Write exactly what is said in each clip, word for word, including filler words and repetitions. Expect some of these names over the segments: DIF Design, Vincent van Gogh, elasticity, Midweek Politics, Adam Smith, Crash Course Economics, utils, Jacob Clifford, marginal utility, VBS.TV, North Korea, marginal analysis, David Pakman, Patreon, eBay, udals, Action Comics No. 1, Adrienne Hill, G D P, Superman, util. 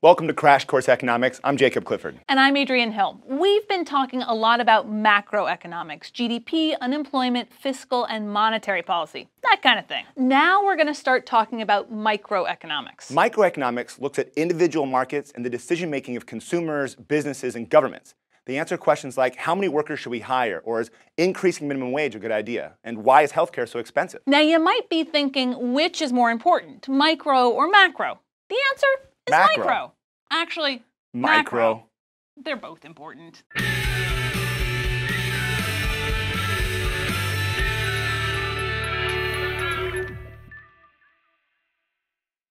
Welcome to Crash Course Economics. I'm Jacob Clifford. And I'm Adrienne Hill. We've been talking a lot about macroeconomics, G D P, unemployment, fiscal and monetary policy, that kind of thing. Now we're going to start talking about microeconomics. Microeconomics looks at individual markets and the decision-making of consumers, businesses, and governments. They answer questions like, how many workers should we hire? Or is increasing minimum wage a good idea? And why is healthcare so expensive? Now you might be thinking, which is more important, micro or macro? The answer? Macro. Micro. Actually, micro. Macro. They're both important.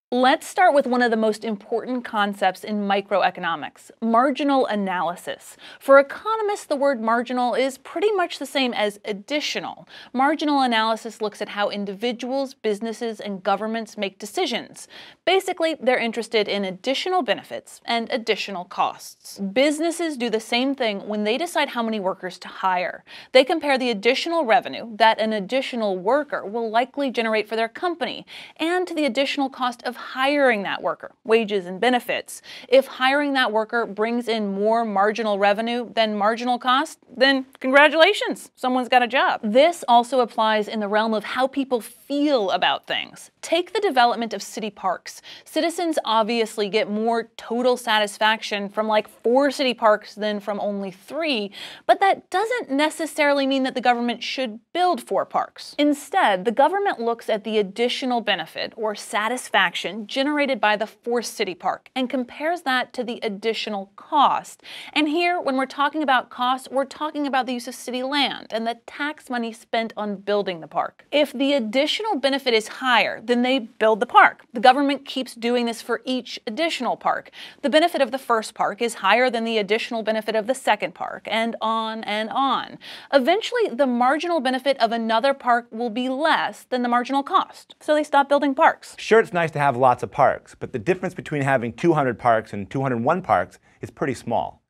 Let's start with one of the most important concepts in microeconomics, marginal analysis. For economists, the word marginal is pretty much the same as additional. Marginal analysis looks at how individuals, businesses, and governments make decisions. Basically, they're interested in additional benefits and additional costs. Businesses do the same thing when they decide how many workers to hire. They compare the additional revenue that an additional worker will likely generate for their company and to the additional cost of hiring that worker, wages and benefits. If hiring that worker brings in more marginal revenue than marginal cost, then congratulations, someone's got a job. This also applies in the realm of how people feel about things. Take the development of city parks. Citizens obviously get more total satisfaction from like four city parks than from only three, but that doesn't necessarily mean that the government should build four parks. Instead, the government looks at the additional benefit or satisfaction generated by the fourth city park and compares that to the additional cost. And here, when we're talking about cost, we're talking about the use of city land and the tax money spent on building the park. If the additional benefit is higher, then they build the park. The government keeps doing this for each additional park. The benefit of the first park is higher than the additional benefit of the second park, and on and on. Eventually, the marginal benefit of another park will be less than the marginal cost, so they stop building parks. Sure, it's nice to have have lots of parks, but the difference between having two hundred parks and two hundred one parks is pretty small.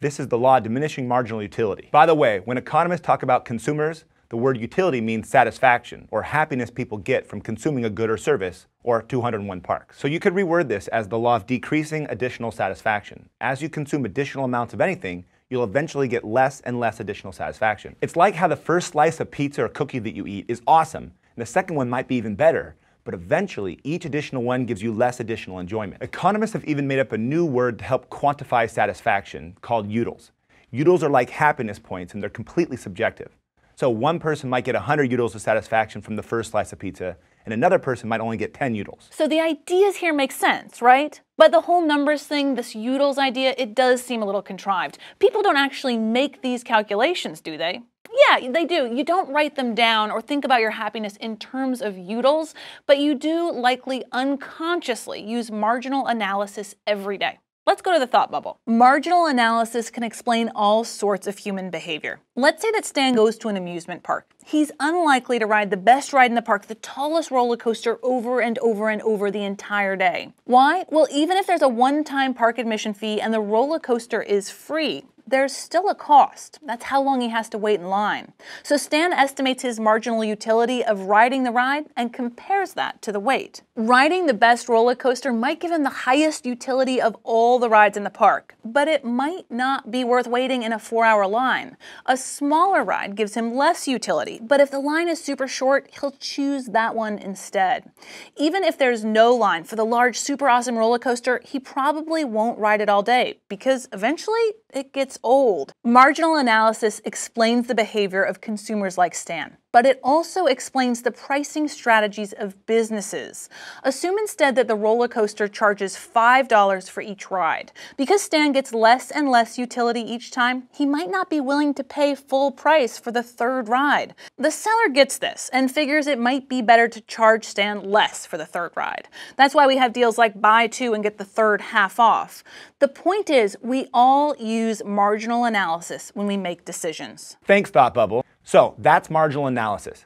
This is the law of diminishing marginal utility. By the way, when economists talk about consumers, the word utility means satisfaction or happiness people get from consuming a good or service, or two hundred one parks. So you could reword this as the law of decreasing additional satisfaction. As you consume additional amounts of anything, you'll eventually get less and less additional satisfaction. It's like how the first slice of pizza or cookie that you eat is awesome, and the second one might be even better, but eventually each additional one gives you less additional enjoyment. Economists have even made up a new word to help quantify satisfaction called udals. Udals are like happiness points and they're completely subjective. So one person might get one hundred udals of satisfaction from the first slice of pizza, and another person might only get ten udals. So the ideas here make sense, right? But the whole numbers thing, this udals idea, it does seem a little contrived. People don't actually make these calculations, do they? Yeah, they do. You don't write them down or think about your happiness in terms of udals, but you do likely unconsciously use marginal analysis every day. Let's go to the thought bubble. Marginal analysis can explain all sorts of human behavior. Let's say that Stan goes to an amusement park. He's unlikely to ride the best ride in the park, the tallest roller coaster, over and over and over the entire day. Why? Well, even if there's a one-time park admission fee and the roller coaster is free, there's still a cost. That's how long he has to wait in line. So Stan estimates his marginal utility of riding the ride and compares that to the wait. Riding the best roller coaster might give him the highest utility of all the rides in the park, but it might not be worth waiting in a four-hour line. A smaller ride gives him less utility, but if the line is super short, he'll choose that one instead. Even if there's no line for the large, super awesome roller coaster, he probably won't ride it all day because eventually it gets old. Marginal analysis explains the behavior of consumers like Stan, but it also explains the pricing strategies of businesses. Assume instead that the roller coaster charges five dollars for each ride. Because Stan gets less and less utility each time, he might not be willing to pay full price for the third ride. The seller gets this and figures it might be better to charge Stan less for the third ride. That's why we have deals like buy two and get the third half off. The point is, we all use marginal analysis when we make decisions. Thanks, Thought Bubble. So that's marginal analysis.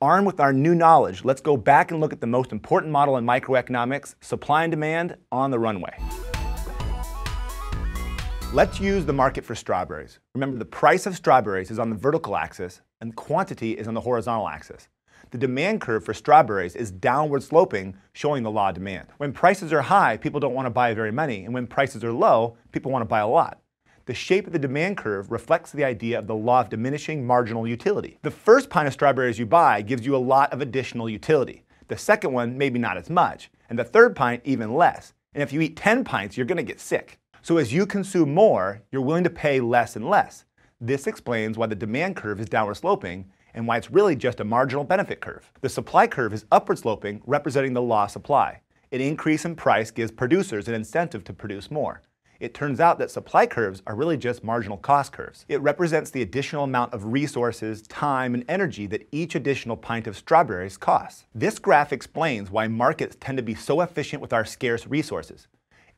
Armed with our new knowledge, let's go back and look at the most important model in microeconomics, supply and demand on the runway. Let's use the market for strawberries. Remember, the price of strawberries is on the vertical axis and quantity is on the horizontal axis. the demand curve for strawberries is downward sloping, showing the law of demand. When prices are high, people don't want to buy very many, and when prices are low, people want to buy a lot. The shape of the demand curve reflects the idea of the law of diminishing marginal utility. The first pint of strawberries you buy gives you a lot of additional utility. The second one, maybe not as much, and the third pint, even less. And if you eat ten pints, you're going to get sick. So as you consume more, you're willing to pay less and less. This explains why the demand curve is downward sloping and why it's really just a marginal benefit curve. The supply curve is upward sloping, representing the law of supply. An increase in price gives producers an incentive to produce more. It turns out that supply curves are really just marginal cost curves. It represents the additional amount of resources, time, and energy that each additional pint of strawberries costs. This graph explains why markets tend to be so efficient with our scarce resources.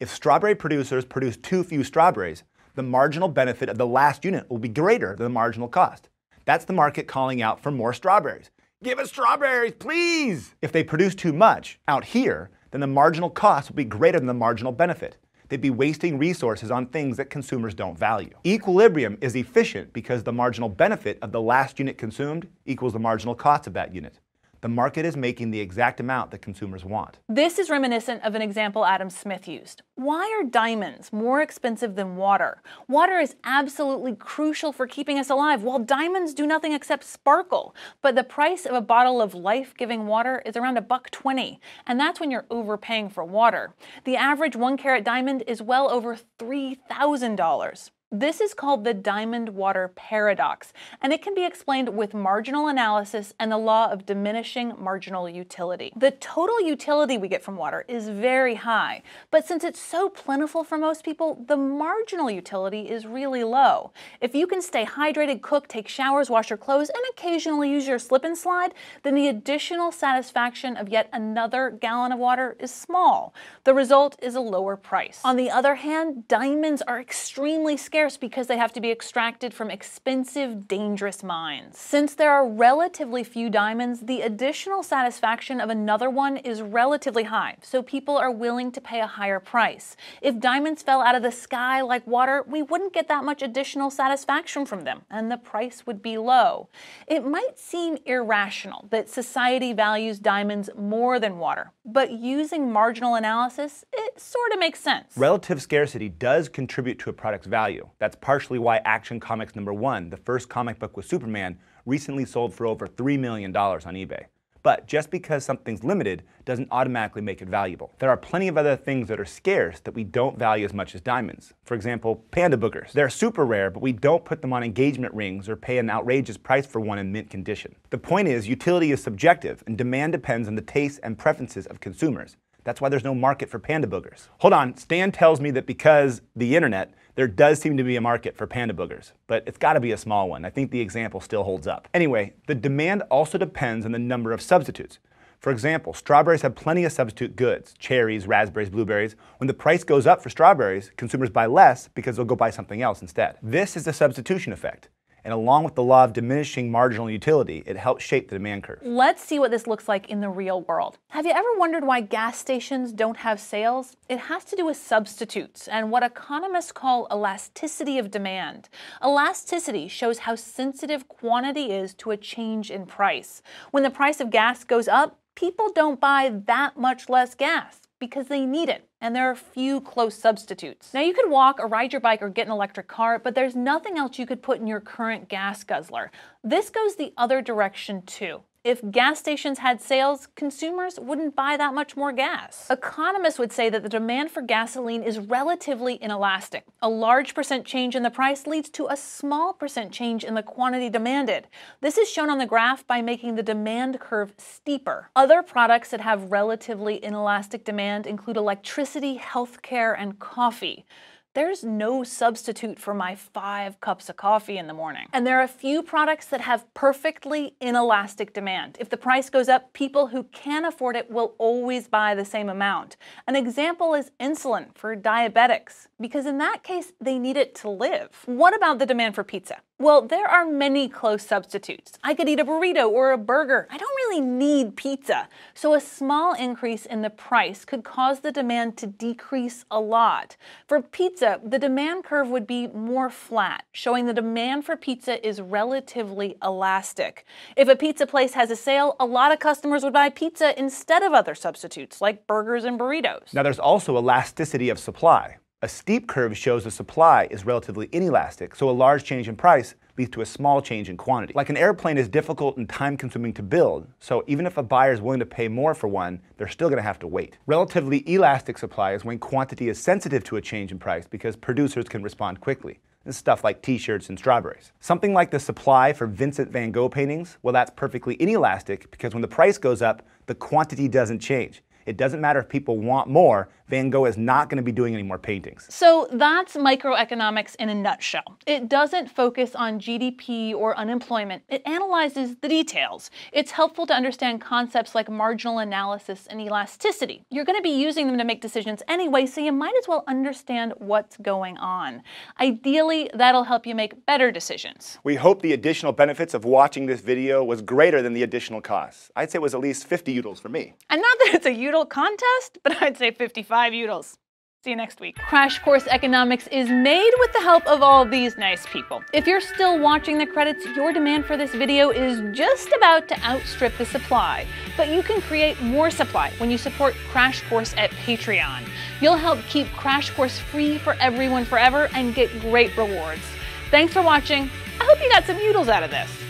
If strawberry producers produce too few strawberries, the marginal benefit of the last unit will be greater than the marginal cost. That's the market calling out for more strawberries. Give us strawberries, please! If they produce too much out here, then the marginal cost will be greater than the marginal benefit. They'd be wasting resources on things that consumers don't value. Equilibrium is efficient because the marginal benefit of the last unit consumed equals the marginal cost of that unit. The market is making the exact amount that consumers want. This is reminiscent of an example Adam Smith used. Why are diamonds more expensive than water? Water is absolutely crucial for keeping us alive, while diamonds do nothing except sparkle. But the price of a bottle of life-giving water is around a buck twenty, and that's when you're overpaying for water. The average one-carat diamond is well over three thousand dollars. This is called the diamond water paradox, and it can be explained with marginal analysis and the law of diminishing marginal utility. The total utility we get from water is very high, but since it's so plentiful for most people, the marginal utility is really low. If you can stay hydrated, cook, take showers, wash your clothes, and occasionally use your slip and slide, then the additional satisfaction of yet another gallon of water is small. The result is a lower price. On the other hand, diamonds are extremely scarce because they have to be extracted from expensive, dangerous mines. Since there are relatively few diamonds, the additional satisfaction of another one is relatively high, so people are willing to pay a higher price. If diamonds fell out of the sky like water, we wouldn't get that much additional satisfaction from them, and the price would be low. It might seem irrational that society values diamonds more than water, but using marginal analysis, it sort of makes sense. Relative scarcity does contribute to a product's value. That's partially why Action Comics number one, the first comic book with Superman, recently sold for over three million dollars on eBay. But just because something's limited doesn't automatically make it valuable. There are plenty of other things that are scarce that we don't value as much as diamonds. For example, panda boogers. They're super rare, but we don't put them on engagement rings or pay an outrageous price for one in mint condition. The point is, utility is subjective, and demand depends on the tastes and preferences of consumers. That's why there's no market for panda boogers. Hold on, Stan tells me that because the internet, there does seem to be a market for panda boogers, but it's gotta be a small one. I think the example still holds up. Anyway, the demand also depends on the number of substitutes. For example, strawberries have plenty of substitute goods, cherries, raspberries, blueberries. When the price goes up for strawberries, consumers buy less because they'll go buy something else instead. This is the substitution effect. And along with the law of diminishing marginal utility, it helps shape the demand curve. Let's see what this looks like in the real world. Have you ever wondered why gas stations don't have sales? It has to do with substitutes and what economists call elasticity of demand. Elasticity shows how sensitive quantity is to a change in price. When the price of gas goes up, people don't buy that much less gas because they need it, and there are few close substitutes. Now, you could walk or ride your bike or get an electric car, but there's nothing else you could put in your current gas guzzler. This goes the other direction too. If gas stations had sales, consumers wouldn't buy that much more gas. Economists would say that the demand for gasoline is relatively inelastic. A large percent change in the price leads to a small percent change in the quantity demanded. This is shown on the graph by making the demand curve steeper. Other products that have relatively inelastic demand include electricity, healthcare, and coffee. There's no substitute for my five cups of coffee in the morning. And there are a few products that have perfectly inelastic demand. If the price goes up, people who can afford it will always buy the same amount. An example is insulin for diabetics, because in that case, they need it to live. What about the demand for pizza? Well, there are many close substitutes. I could eat a burrito or a burger. I don't really need pizza. So a small increase in the price could cause the demand to decrease a lot. For pizza, the demand curve would be more flat, showing the demand for pizza is relatively elastic. If a pizza place has a sale, a lot of customers would buy pizza instead of other substitutes like burgers and burritos. Now there's also elasticity of supply. A steep curve shows the supply is relatively inelastic, so a large change in price leads to a small change in quantity. Like an airplane is difficult and time-consuming to build, so even if a buyer is willing to pay more for one, they're still going to have to wait. Relatively elastic supply is when quantity is sensitive to a change in price because producers can respond quickly. This is stuff like t-shirts and strawberries. Something like the supply for Vincent van Gogh paintings, well, that's perfectly inelastic because when the price goes up, the quantity doesn't change. It doesn't matter if people want more, Van Gogh is not going to be doing any more paintings. So that's microeconomics in a nutshell. It doesn't focus on G D P or unemployment. It analyzes the details. It's helpful to understand concepts like marginal analysis and elasticity. You're going to be using them to make decisions anyway, so you might as well understand what's going on. Ideally, that'll help you make better decisions. We hope the additional benefits of watching this video was greater than the additional costs. I'd say it was at least fifty utils for me. And not that it's a util contest, but I'd say fifty-five utils. See you next week. Crash Course Economics is made with the help of all these nice people. If you're still watching the credits, your demand for this video is just about to outstrip the supply. But you can create more supply when you support Crash Course at Patreon. You'll help keep Crash Course free for everyone forever and get great rewards. Thanks for watching. I hope you got some utils out of this.